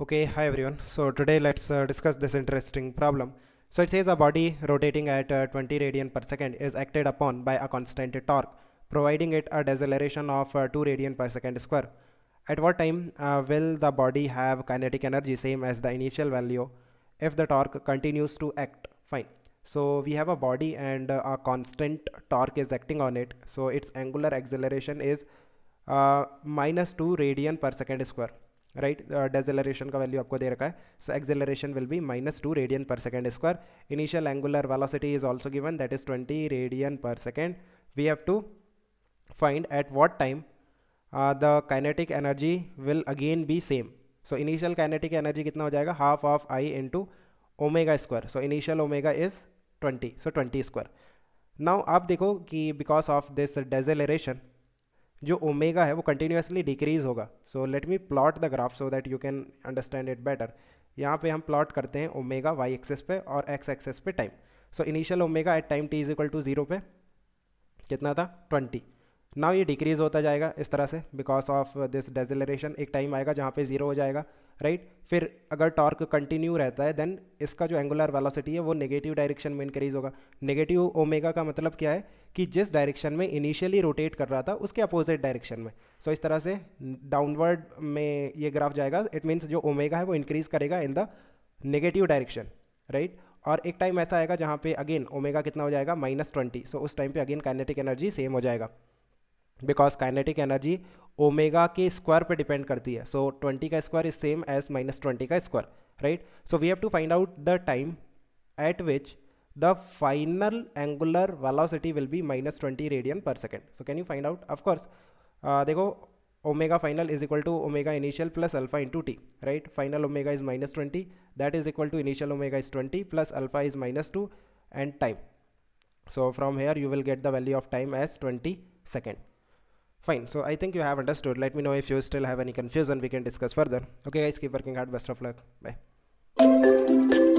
Okay, hi everyone. So today let's discuss this interesting problem. So it says a body rotating at 20 radian per second is acted upon by a constant torque, providing it a deceleration of 2 radian per second square. At what time will the body have kinetic energy same as the initial value if the torque continues to act? Fine. So we have a body and a constant torque is acting on it. So its angular acceleration is minus 2 radian per second square. Right, deceleration का value आपको दे रखा है, so acceleration will be minus 2 radian per second square. Initial angular velocity is also given, that is 20 radian per second. We have to find at what time the kinetic energy will again be same. So initial kinetic energy कितना हो जाएगा, half of I into omega square. So initial omega is 20, so 20 square. Now आप देखो कि because of this deceleration जो omega है वो continuously decrease होगा. So let me plot the graph so that you can understand it better. यहाँ पे हम प्लॉट करते हैं ओमेगा वाई एक्सेस पे और एक्स एक्सेस पे time. So initial omega at time T is equal to 0 पे कितना था, 20. नाउ ये डिक्रीज होता जाएगा इस तरह से बिकॉज ऑफ दिस डेसेलरेशन. एक टाइम आएगा जहाँ पे 0 हो जाएगा, राइट. फिर अगर टॉर्क कंटिन्यू रहता है देन इसका जो एंगुलर वेलोसिटी है वो नेगेटिव डायरेक्शन में इंक्रीज होगा. नेगेटिव ओमेगा का मतलब क्या है कि जिस डायरेक्शन में इनिशियली रोटेट कर रहा था उसके अपोजिट डायरेक्शन में. सो इस तरह से डाउनवर्ड में ये ग्राफ जाएगा. इट मीन्स जो ओमेगा है वो इंक्रीज करेगा in the negative direction, right. और एक टाइम ऐसा आएगा जहाँ पे अगेन ओमेगा कितना हो जाएगा, -20. सो उस टाइम पे अगेन काइनेटिक एनर्जी सेम हो जाएगा बिकॉज काइनेटिक एनर्जी ओमेगा के स्क्वायर पे डिपेंड करती है. सो 20 का स्क्वायर इज सेम एज -20 का square, right. So we have to find out the time at which the final angular velocity will be minus 20 radian per second. So can you find out? Of course, देखो omega final is equal to omega initial plus alpha into t, right? Final omega is -20, that is equal to initial omega is 20 plus alpha is -2 and time. So from here you will get the value of time as 20 second. Fine, so I think you have understood. Let me know if you still have any confusion, we can discuss further. Okay guys, keep working hard, best of luck, bye.